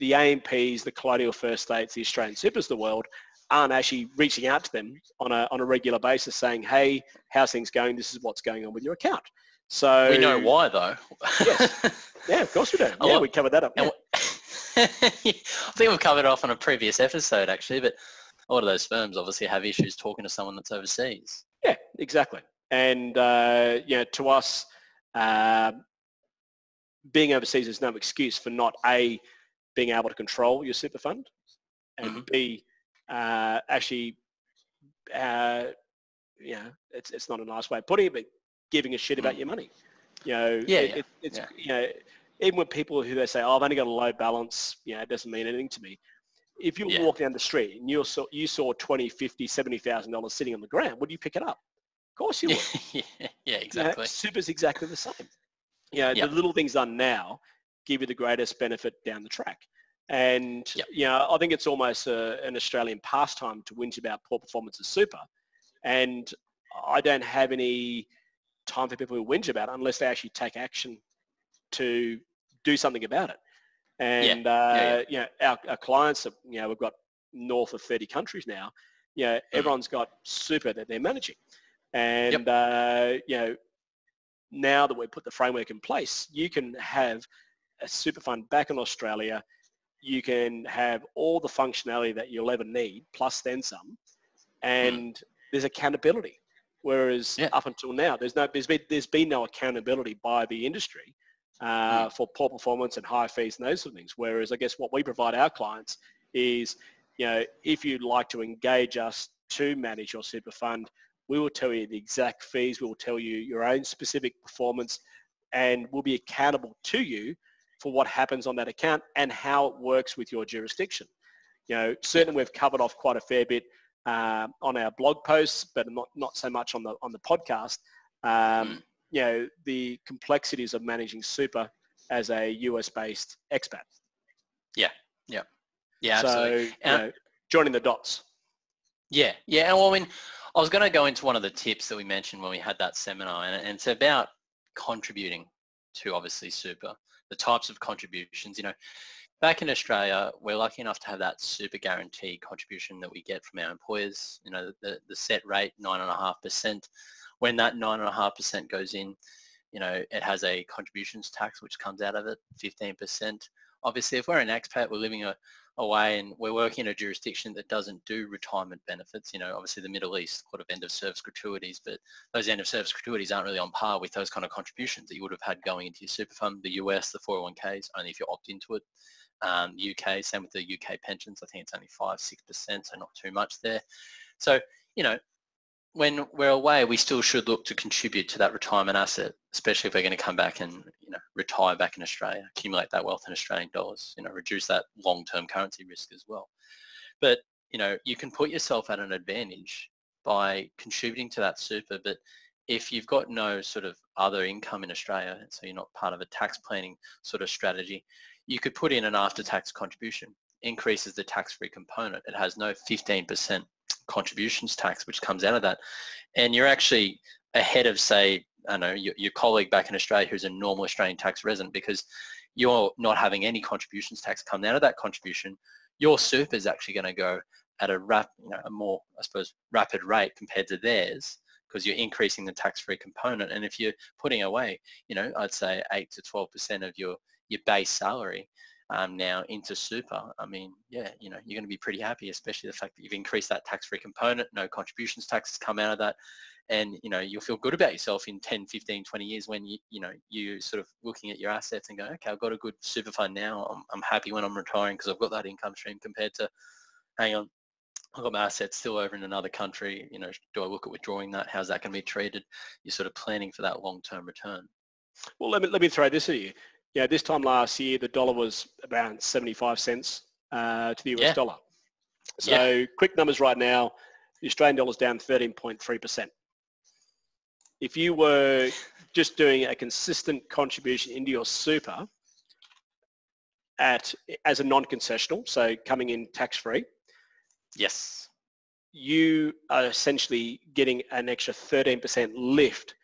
the A M Ps, the Colonial First States, the Australian Supers of the world aren't actually reaching out to them on a, on a regular basis saying, hey, how's things going? This is what's going on with your account. So we know why, though. Yes. Yeah, of course we do. Yeah, we covered that up. Yeah. I think we've covered it off on a previous episode, actually, but a lot of those firms obviously have issues talking to someone that's overseas. Yeah, exactly. And, uh, you know, to us, uh, being overseas is no excuse for not, A, being able to control your super fund, and mm-hmm. B, uh, actually, uh, you know, it's, it's not a nice way of putting it, but giving a shit about mm. your money. You know, yeah, it, yeah. It, it's, yeah. you know, even with people who they say, oh, I've only got a low balance, you know, it doesn't mean anything to me. If you yeah. walk down the street and you saw, you saw twenty thousand, fifty thousand, seventy thousand dollars sitting on the ground, would you pick it up? Of course you would. yeah, yeah, exactly. You know, super's exactly the same. You know, yep. the little things done now give you the greatest benefit down the track. And, yep. you know, I think it's almost a, an Australian pastime to whinge about poor performance of super. And I don't have any time for people who whinge about it unless they actually take action to do something about it. And yeah. Uh, yeah, yeah. you know, our, our clients, are, you know, we've got north of thirty countries now. You know, everyone's got super that they're managing. And, yep. uh, you know, now that we've put the framework in place, you can have a super fund back in Australia. You can have all the functionality that you'll ever need, plus then some. And mm. there's accountability. Whereas yeah. up until now, there's no, there's been, there's been no accountability by the industry. Uh, for poor performance and high fees and those sort of things. Whereas I guess what we provide our clients is, you know, if you'd like to engage us to manage your super fund, we will tell you the exact fees, we will tell you your own specific performance, and we'll be accountable to you for what happens on that account and how it works with your jurisdiction. You know, certainly we've covered off quite a fair bit uh, on our blog posts, but not, not so much on the, on the podcast. Um, mm. You know, the complexities of managing super as a U S-based expat. Yeah, yeah, yeah. So, absolutely. And you know, joining the dots. Yeah, yeah. And well, I mean, I was going to go into one of the tips that we mentioned when we had that seminar, and it's about contributing to obviously super, the types of contributions. You know, back in Australia, we're lucky enough to have that super guarantee contribution that we get from our employers. You know, the the set rate nine and a half percent. When that nine point five percent goes in, you know, it has a contributions tax which comes out of it, fifteen percent. Obviously, if we're an expat, we're living a, away, and we're working in a jurisdiction that doesn't do retirement benefits. You know, obviously the Middle East, sort of end of service gratuities, but those end of service gratuities aren't really on par with those kind of contributions that you would have had going into your super fund. The U S, the four oh one Ks, only if you opt into it. Um, U K, same with the U K pensions. I think it's only five, six percent, so not too much there. So, you know, when we're away, we still should look to contribute to that retirement asset, especially if we're going to come back and, you know, retire back in Australia, accumulate that wealth in Australian dollars, you know, reduce that long-term currency risk as well. But, you know, you can put yourself at an advantage by contributing to that super, but if you've got no sort of other income in Australia, so you're not part of a tax planning sort of strategy, you could put in an after-tax contribution. Increases the tax-free component. It has no fifteen percent contributions tax which comes out of that, and you're actually ahead of, say, I don't know, your, your colleague back in Australia who's a normal Australian tax resident, because you're not having any contributions tax come out of that contribution. Your super is actually going to go at a rap, you know, a more, I suppose, rapid rate compared to theirs, because you're increasing the tax-free component. And if you're putting away, you know, I'd say eight to twelve percent of your your base salary Um, now into super, I mean, yeah, you know, you're going to be pretty happy, especially the fact that you've increased that tax-free component, no contributions taxes come out of that, and, you know, you'll feel good about yourself in ten, fifteen, twenty years when, you you know, you sort of looking at your assets and go, okay, I've got a good super fund now, I'm, I'm happy when I'm retiring because I've got that income stream, compared to, hang on, I've got my assets still over in another country, you know, do I look at withdrawing that? How's that going to be treated? You're sort of planning for that long-term return. Well, let me, let me throw this at you. Yeah, this time last year the dollar was around seventy-five cents uh, to the U S yeah. dollar. So yeah. Quick numbers right now, the Australian dollar's down thirteen point three percent. If you were just doing a consistent contribution into your super at as a non-concessional, so coming in tax-free, yes, you are essentially getting an extra thirteen percent lift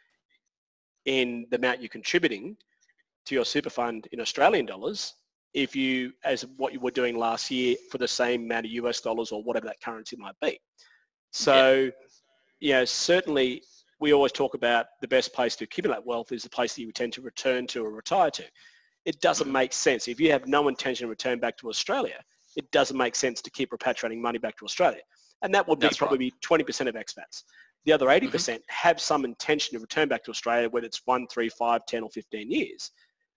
in the amount you're contributing to your super fund in Australian dollars, if you, as what you were doing last year for the same amount of U S dollars or whatever that currency might be. So, yeah, you know, certainly we always talk about the best place to accumulate wealth is the place that you tend to return to or retire to. It doesn't make sense. If you have no intention to return back to Australia, it doesn't make sense to keep repatriating money back to Australia. And that would be That's probably right. twenty percent of expats. The other eighty percent mm-hmm. have some intention to return back to Australia, whether it's one, three, five, ten or fifteen years.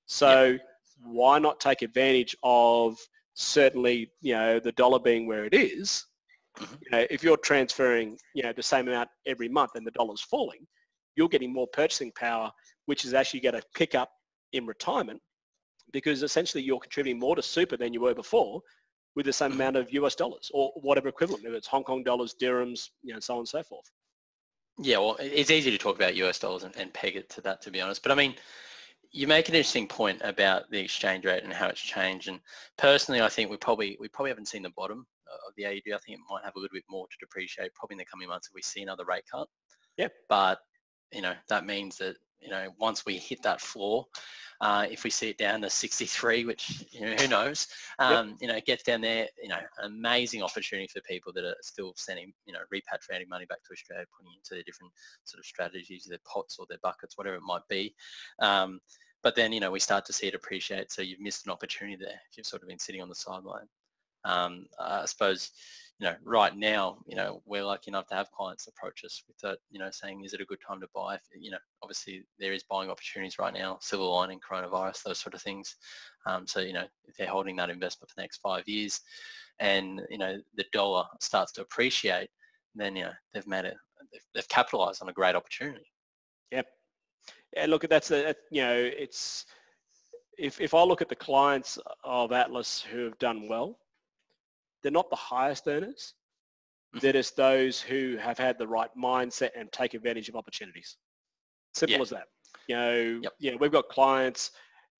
So yep. why not take advantage of, certainly, you know, the dollar being where it is. Mm-hmm. You know, if you're transferring, you know, the same amount every month and the dollar's falling, you're getting more purchasing power, which is actually going to pick up in retirement, because essentially you're contributing more to super than you were before with the same mm-hmm. amount of U S dollars or whatever equivalent, whether it's Hong Kong dollars, dirhams, you know, so on and so forth. Yeah, well, it's easy to talk about U S dollars and, and peg it to that, to be honest. But I mean, you make an interesting point about the exchange rate and how it's changed. And personally, I think we probably we probably haven't seen the bottom of the A U D. I think it might have a little bit more to depreciate probably in the coming months if we see another rate cut. Yeah. But, you know, that means that, you know, once we hit that floor, uh, if we see it down to sixty-three, which, you know, who knows, um, yep. you know, it gets down there, you know, amazing opportunity for people that are still sending, you know, repatriating money back to Australia, putting it into their different sort of strategies, their pots or their buckets, whatever it might be. Um, But then, you know, we start to see it appreciate, so you've missed an opportunity there if you've sort of been sitting on the sideline. Um, I suppose, you know, right now, you know, we're lucky enough to have clients approach us with that, you know, saying, is it a good time to buy? You know, obviously there is buying opportunities right now, silver lining, coronavirus, those sort of things. Um, so, you know, if they're holding that investment for the next five years and, you know, the dollar starts to appreciate, then, you know, they've made it, they've, they've capitalized on a great opportunity. Yep. And look, that's a, you know, it's, if, if I look at the clients of Atlas who have done well, they're not the highest earners. Mm-hmm. They're just those who have had the right mindset and take advantage of opportunities. Simple yeah. as that. You know, yep. you know, we've got clients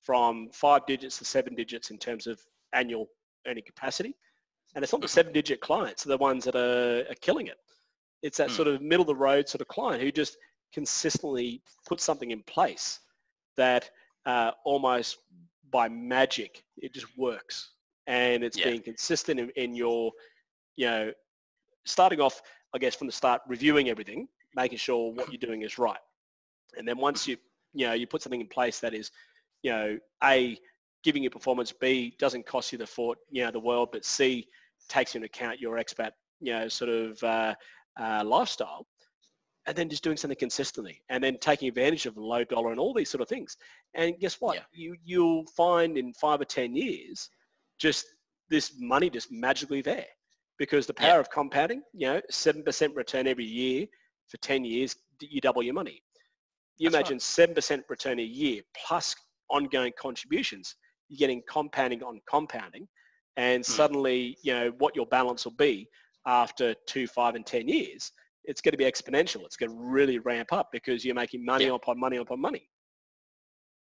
from five digits to seven digits in terms of annual earning capacity. And it's not mm-hmm. the seven digit clients, they're the ones that are, are killing it. It's that mm. sort of middle of the road sort of client who just consistently put something in place that uh, almost by magic, it just works. And it's yeah. being consistent in, in your, you know, starting off, I guess, from the start, reviewing everything, making sure what you're doing is right. And then once you, you know, you put something in place that is, you know, A, giving you performance, B, doesn't cost you the fort, you know, the world, but C, takes into account your expat, you know, sort of uh, uh, lifestyle, and then just doing something consistently, and then taking advantage of the low dollar and all these sort of things. And guess what? Yeah. You, you'll find in five or ten years, just this money just magically there, because the power yeah. of compounding, you know, seven percent return every year for ten years, you double your money. You That's imagine right. seven percent return a year plus ongoing contributions, you're getting compounding on compounding, and mm. suddenly, you know, what your balance will be after two, five and ten years, it's going to be exponential. It's going to really ramp up because you're making money yeah. upon money upon money.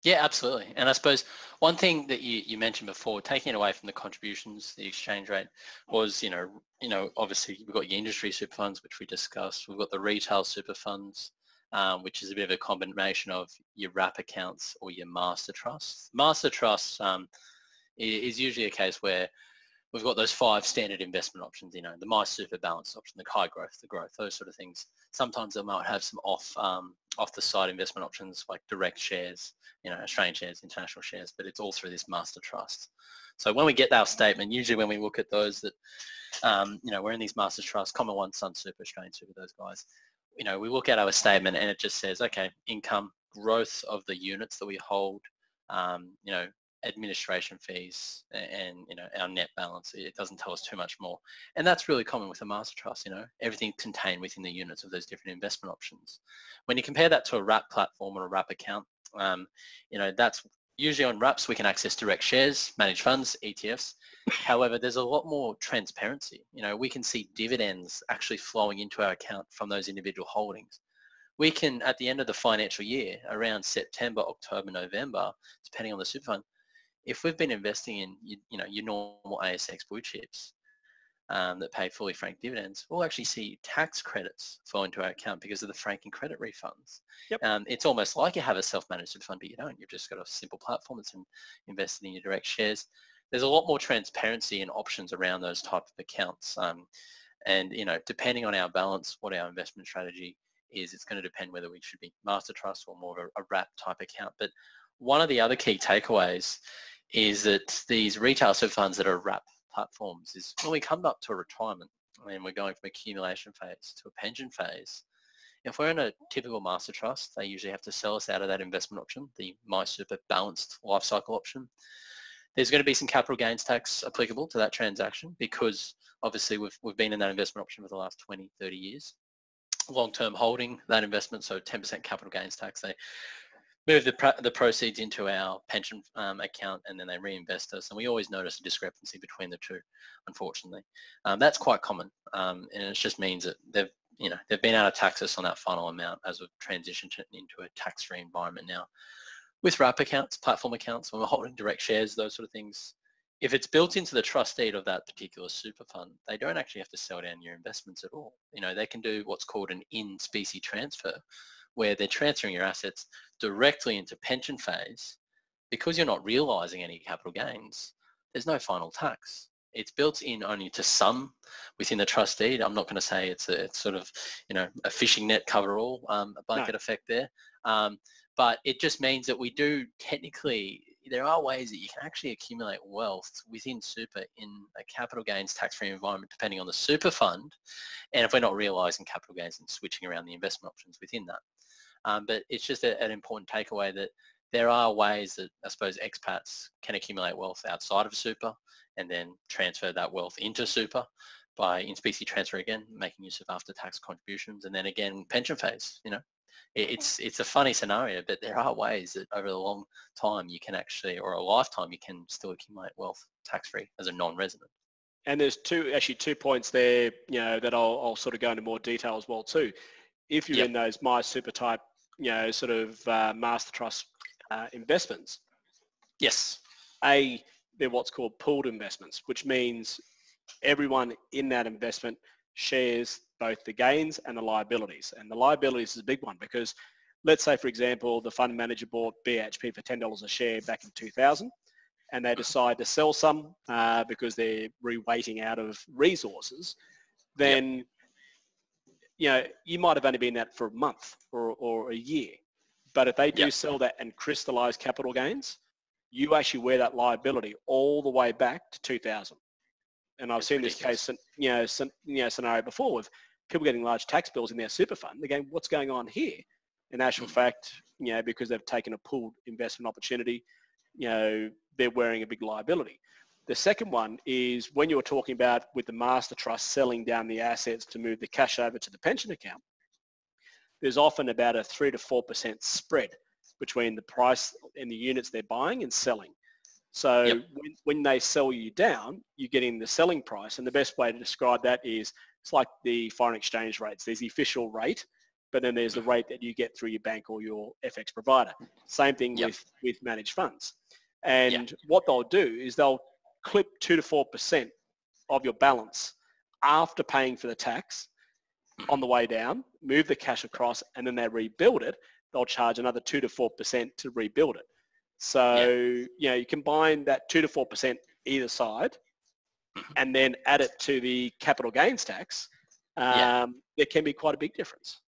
Yeah, absolutely. And I suppose one thing that you, you mentioned before, taking it away from the contributions, the exchange rate, was, you know, you know, obviously we've got your industry super funds, which we discussed. We've got the retail super funds, um, which is a bit of a combination of your RAP accounts or your master trusts. Master trusts um, is usually a case where we've got those five standard investment options, you know, the MySuper balance option, the high growth, the growth, those sort of things. Sometimes they might have some off, um, off the side investment options like direct shares, you know, Australian shares, international shares, but it's all through this master trust. So when we get our statement, usually when we look at those that, um, you know, we're in these master trusts, Common One, Sun Super, Australian Super, those guys, you know, we look at our statement and it just says, okay, income, growth of the units that we hold, um, you know, administration fees, and you know, our net balance. It doesn't tell us too much more, and that's really common with a master trust. You know, everything contained within the units of those different investment options. When you compare that to a RAP platform or a RAP account, um, you know, that's usually on RAPs we can access direct shares, managed funds, E T Fs. However, there's a lot more transparency. You know, we can see dividends actually flowing into our account from those individual holdings. We can, at the end of the financial year, around September, October, November, depending on the super fund, if we've been investing in, you, you know, your normal A S X blue chips um, that pay fully franked dividends, we'll actually see tax credits flow into our account because of the franking credit refunds. Yep. Um, it's almost like you have a self-managed super fund, but you don't. You've just got a simple platform that's in, invested in your direct shares. There's a lot more transparency and options around those type of accounts. Um, and, you know, depending on our balance, what our investment strategy is, it's going to depend whether we should be master trust or more of a, a RAP type account. But one of the other key takeaways is that these retail super funds that are RAP platforms is when we come up to a retirement and we're going from accumulation phase to a pension phase, if we're in a typical master trust, they usually have to sell us out of that investment option, the MySuper balanced lifecycle option. There's going to be some capital gains tax applicable to that transaction because obviously we've, we've been in that investment option for the last twenty, thirty years. Long-term holding that investment, so ten percent capital gains tax. They move the, the proceeds into our pension um, account and then they reinvest us, and we always notice a discrepancy between the two, unfortunately. Um, that's quite common, um, and it just means that they've, you know, they've been out of taxes on that final amount as we've transitioned into a tax-free environment now. With RAP accounts, platform accounts, when we're holding direct shares, those sort of things, if it's built into the trust deed of that particular super fund, they don't actually have to sell down your investments at all. You know, they can do what's called an in-specie transfer, where they're transferring your assets directly into pension phase. Because you're not realizing any capital gains, there's no final tax. It's built in only to some within the trust deed. I'm not going to say it's a it's sort of, you know, a fishing net cover all, um, a blanket no. effect there. Um, but it just means that we do technically, there are ways that you can actually accumulate wealth within super in a capital gains tax-free environment depending on the super fund. And if we're not realizing capital gains and switching around the investment options within that. Um, but it's just a, an important takeaway that there are ways that I suppose expats can accumulate wealth outside of super and then transfer that wealth into super by in-specie transfer again, making use of after-tax contributions, and then again pension phase. You know, it, it's it's a funny scenario, but there are ways that over a long time you can actually, or a lifetime, you can still accumulate wealth tax-free as a non-resident. And there's two actually two points there, you know, that I'll, I'll sort of go into more detail as well too. If you're yep. in those MySuper type, you know, sort of uh, master trust uh, investments. Yes. A, they're what's called pooled investments, which means everyone in that investment shares both the gains and the liabilities. And the liabilities is a big one because let's say, for example, the fund manager bought B H P for ten dollars a share back in two thousand and they decide to sell some uh, because they're reweighting out of resources. Then... Yep. You know, you might have only been that for a month or, or a year, but if they do yep. sell that and crystallize capital gains, you actually wear that liability all the way back to two thousand. And I've That's seen ridiculous. this case, you know, some, you know, scenario before with people getting large tax bills in their super fund. They're going, what's going on here? In actual mm-hmm. fact, you know, because they've taken a pooled investment opportunity, you know, they're wearing a big liability. The second one is when you were talking about with the master trust selling down the assets to move the cash over to the pension account, there's often about a three to four percent spread between the price and the units they're buying and selling. So yep. when, when they sell you down, you're getting the selling price. And the best way to describe that is it's like the foreign exchange rates. There's the official rate, but then there's the rate that you get through your bank or your F X provider. Same thing yep. with, with managed funds. And yep. what they'll do is they'll clip two to four percent of your balance after paying for the tax on the way down, move the cash across, and then they rebuild it. They'll charge another two to four percent to rebuild it. So, yep. you know, you combine that two to four percent either side and then add it to the capital gains tax. Um, yeah. There can be quite a big difference.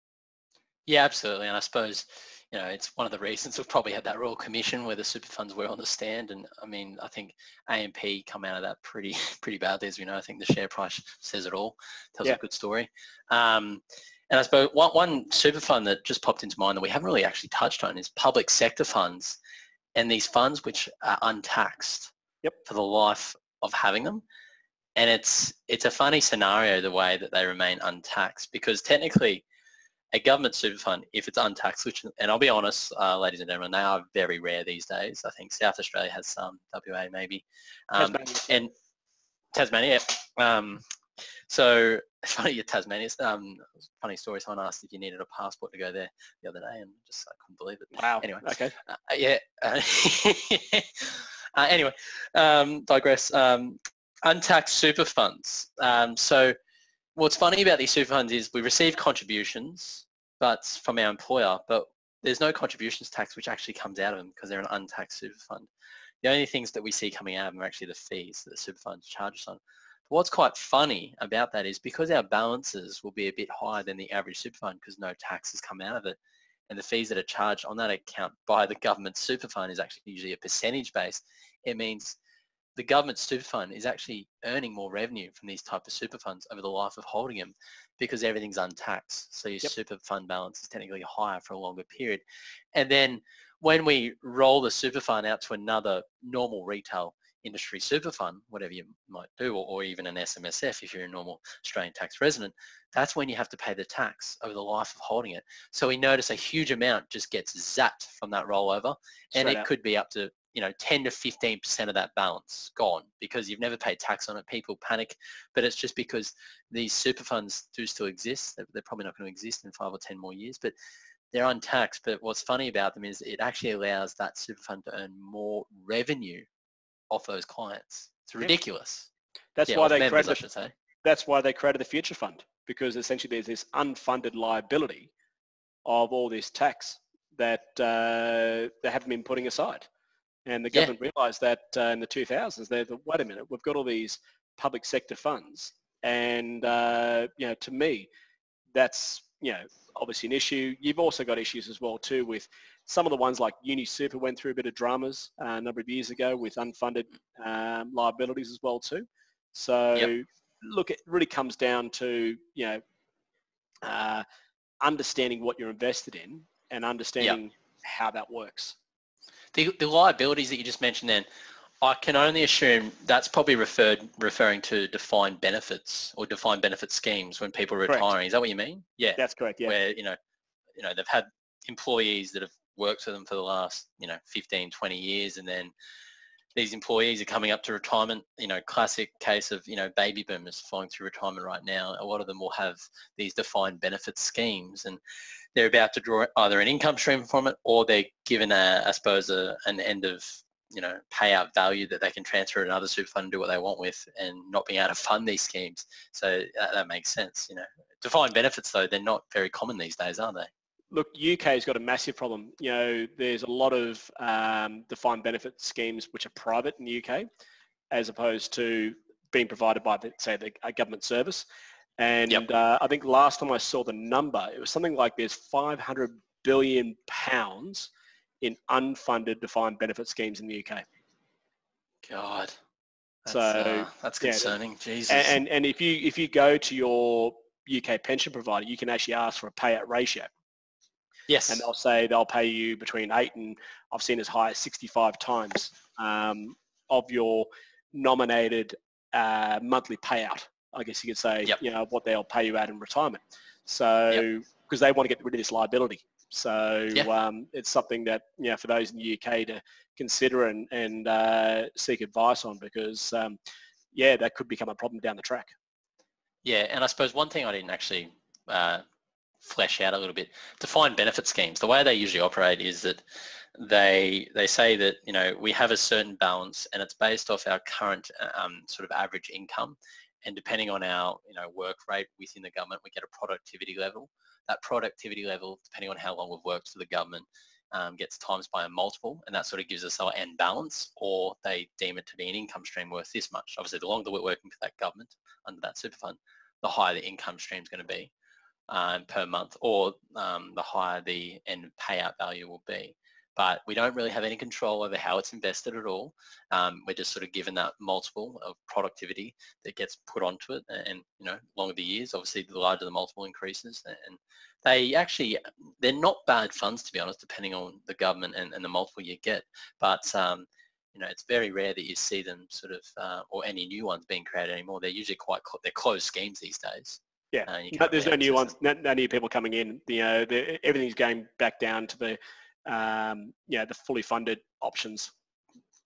Yeah, absolutely. And I suppose, you know, it's one of the reasons we've probably had that Royal Commission where the super funds were on the stand. And I mean, I think A M P come out of that pretty pretty badly, as we know. I think the share price says it all. Tells yeah. a good story. Um, and I suppose one, one super fund that just popped into mind that we haven't really actually touched on is public sector funds, and these funds which are untaxed yep. for the life of having them. And it's it's a funny scenario the way that they remain untaxed, because technically a government super fund, if it's untaxed, which, and I'll be honest, uh, ladies and gentlemen, they are very rare these days. I think South Australia has some, W A maybe, um, Tasmania. and Tasmania. Um, so funny, your Tasmania. Um, funny story. Someone asked if you needed a passport to go there the other day, and just I couldn't believe it. Wow. Anyway. Okay. Uh, yeah. Uh, uh, anyway, um, digress. Um, untaxed super funds. Um, so. What's funny about these super funds is we receive contributions but from our employer, but there's no contributions tax which actually comes out of them because they're an untaxed super fund. The only things that we see coming out of them are actually the fees that the super funds charge us on. But what's quite funny about that is because our balances will be a bit higher than the average super fund because no taxes come out of it, and the fees that are charged on that account by the government super fund is actually usually a percentage base. It means the government super fund is actually earning more revenue from these type of super funds over the life of holding them because everything's untaxed. So your yep. super fund balance is technically higher for a longer period. And then when we roll the super fund out to another normal retail industry super fund, whatever you might do, or, or even an S M S F if you're a normal Australian tax resident, that's when you have to pay the tax over the life of holding it. So we notice a huge amount just gets zapped from that rollover, and Straight it out. could be up to you know, ten to fifteen percent of that balance gone because you've never paid tax on it. People panic, but it's just because these super funds do still exist. They're probably not going to exist in five or ten more years, but they're untaxed. But what's funny about them is it actually allows that super fund to earn more revenue off those clients. It's ridiculous. That's yeah, why they members, created. The, that's why they created the future fund, because essentially there's this unfunded liability of all this tax that uh, they haven't been putting aside. And the government yeah. realised that uh, in the two thousands, they thought, wait a minute, we've got all these public sector funds. And, uh, you know, to me, that's, you know, obviously an issue. You've also got issues as well, too, with some of the ones like UniSuper went through a bit of dramas uh, a number of years ago with unfunded um, liabilities as well, too. So, yep. look, it really comes down to, you know, uh, understanding what you're invested in and understanding yep. how that works. The, the liabilities that you just mentioned then, I can only assume that's probably referred referring to defined benefits or defined benefit schemes when people are retiring. Correct. Is that what you mean? Yeah. That's correct, yeah. Where, you know, you know, they've had employees that have worked for them for the last, you know, fifteen, twenty years, and then these employees are coming up to retirement, you know, classic case of, you know, baby boomers flying through retirement right now. A lot of them will have these defined benefit schemes, and they're about to draw either an income stream from it, or they're given, a, I suppose, a, an end of, you know, payout value that they can transfer to another super fund and do what they want with, and not being able to fund these schemes. So that, that makes sense, you know. Defined benefits, though, they're not very common these days, are they? Look, U K's got a massive problem. You know, there's a lot of um, defined benefit schemes which are private in the U K, as opposed to being provided by, the, say, the, a government service. And yep. uh, I think last time I saw the number, it was something like there's five hundred billion pounds in unfunded defined benefit schemes in the U K. God. That's, so uh, that's concerning. Yeah, Jesus. And and if you if you go to your U K pension provider, you can actually ask for a payout ratio. Yes. And they'll say they'll pay you between eight and I've seen as high as sixty-five times um, of your nominated uh, monthly payout. I guess you could say, yep. you know, what they'll pay you out in retirement. So, because yep. they want to get rid of this liability. So yeah. um, it's something that, you know, for those in the U K to consider and, and uh, seek advice on, because, um, yeah, that could become a problem down the track. Yeah, and I suppose one thing I didn't actually uh, flesh out a little bit, defined benefit schemes, the way they usually operate is that they they say that, you know, we have a certain balance and it's based off our current um, sort of average income. And depending on our, you know, work rate within the government, we get a productivity level. That productivity level, depending on how long we've worked for the government, um, gets times by a multiple, and that sort of gives us our end balance, or they deem it to be an income stream worth this much. Obviously, the longer we're working for that government under that super fund, the higher the income stream is going to be um, per month, or um, the higher the end payout value will be. But we don't really have any control over how it's invested at all. Um, we're just sort of given that multiple of productivity that gets put onto it. And, you know, longer the years, obviously the larger the multiple increases. And they actually, they're not bad funds, to be honest, depending on the government and, and the multiple you get. But, um, you know, it's very rare that you see them sort of, uh, or any new ones being created anymore. They're usually quite, cl they're closed schemes these days. Yeah, uh, but there's no new ones, no, no new people coming in. You know, everything's going back down to the, Um, yeah, the fully funded options,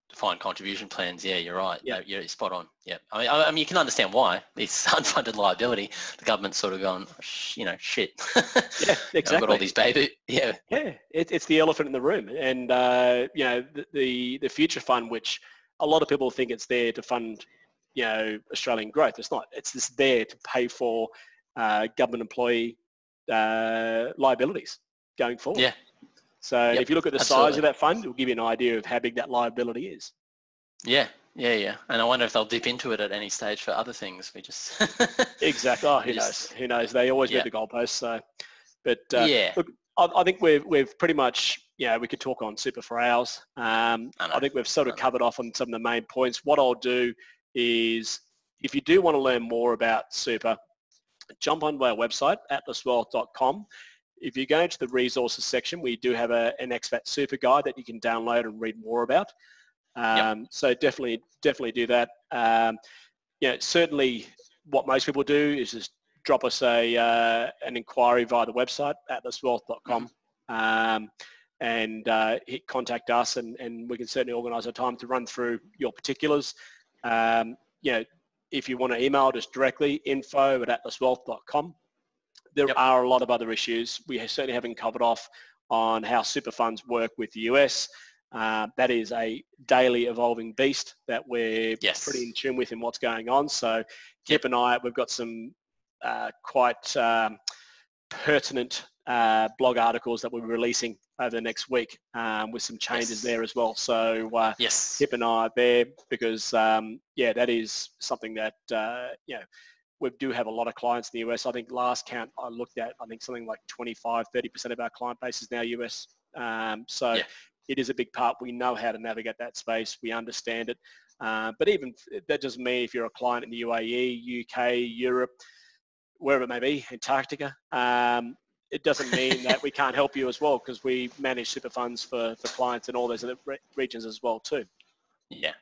defined contribution plans. Yeah, you're right. Yeah, no, you're spot on. Yeah, I mean, I, I mean, you can understand why it's unfunded liability. The government's sort of gone, you know, shit. Yeah, exactly. I've got all these baby. Yeah, yeah. It, it's the elephant in the room, and uh, you know, the, the the future fund, which a lot of people think it's there to fund, you know, Australian growth. It's not. It's just there to pay for uh, government employee uh, liabilities going forward. Yeah. So yep, if you look at the absolutely. size of that fund, it'll give you an idea of how big that liability is. Yeah, yeah, yeah. And I wonder if they'll dip into it at any stage for other things. We just exactly. Oh, who just, knows? Who knows? They always yeah. move the goalposts. So, but uh, yeah, look, I, I think we've we've pretty much yeah. We could talk on super for hours. Um, I, I think we've sort of covered off on some of the main points. What I'll do is, if you do want to learn more about super, jump onto our website atlas wealth dot com. If you go into the resources section, we do have a, an Expat Super guide that you can download and read more about. Um, yep. So definitely, definitely do that. Um, yeah, certainly, what most people do is just drop us a uh, an inquiry via the website atlas wealth dot com, mm-hmm. um, and uh, hit contact us, and, and we can certainly organise a time to run through your particulars. Um, you know, if you want to email us directly, info at atlas wealth dot com. There yep. are a lot of other issues. We certainly haven't covered off on how super funds work with the U S. Uh, that is a daily evolving beast that we're yes. pretty in tune with in what's going on. So keep an eye out. We've got some uh, quite um, pertinent uh, blog articles that we'll be releasing over the next week um, with some changes yes. there as well. So uh, yes. keep an eye out there because, um, yeah, that is something that, uh, you know, we do have a lot of clients in the U S. I think last count I looked at, I think something like twenty-five, thirty percent of our client base is now U S. Um, so yeah. it is a big part. We know how to navigate that space. We understand it. Uh, but even that doesn't mean if you're a client in the U A E, U K, Europe, wherever it may be, Antarctica, um, it doesn't mean that we can't help you as well, because we manage super funds for, for clients in all those other re regions as well too. Yeah.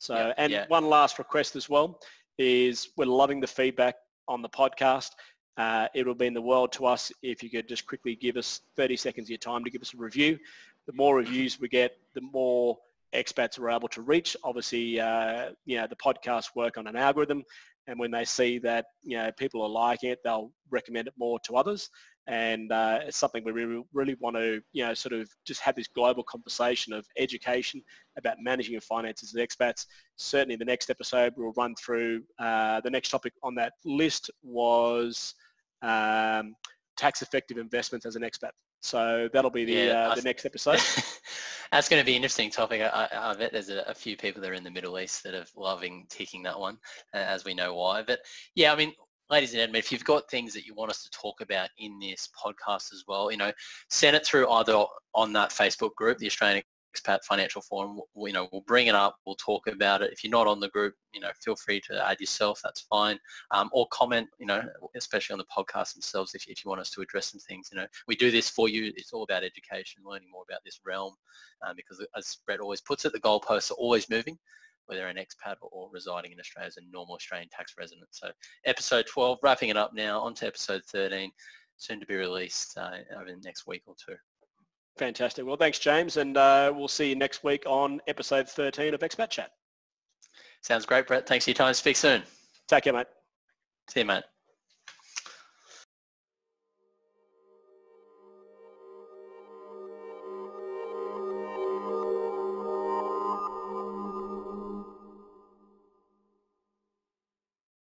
So, yeah, and yeah. one last request as well. Is we're loving the feedback on the podcast. Uh, it will be in the world to us if you could just quickly give us thirty seconds of your time to give us a review. The more reviews we get, the more expats we're able to reach. Obviously, uh, you know, the podcasts work on an algorithm, and when they see that, you know, people are liking it, they'll recommend it more to others. And uh, it's something we really, really want to, you know, sort of just have this global conversation of education about managing your finances as expats. Certainly the next episode we'll run through, uh, the next topic on that list was um, tax-effective investments as an expat. So that'll be the, yeah, uh, the next episode. That's going to be an interesting topic. I, I bet there's a, a few people that are in the Middle East that are loving ticking that one, uh, as we know why. But yeah, I mean, ladies and gentlemen, if you've got things that you want us to talk about in this podcast as well, you know, send it through either on that Facebook group, the Australian Expat Financial Forum, you know, we'll bring it up, we'll talk about it. If you're not on the group, you know, feel free to add yourself, that's fine. Um, or comment, you know, especially on the podcast themselves if, if you want us to address some things. You know, we do this for you. It's all about education, learning more about this realm, um, because as Brett always puts it, the goalposts are always moving, whether an expat or residing in Australia as a normal Australian tax resident. So episode twelve, wrapping it up now, on to episode thirteen, soon to be released uh, over the next week or two. Fantastic. Well, thanks, James, and uh, we'll see you next week on episode thirteen of Expat Chat. Sounds great, Brett. Thanks for your time. Speak soon. Take care, mate. See you, mate.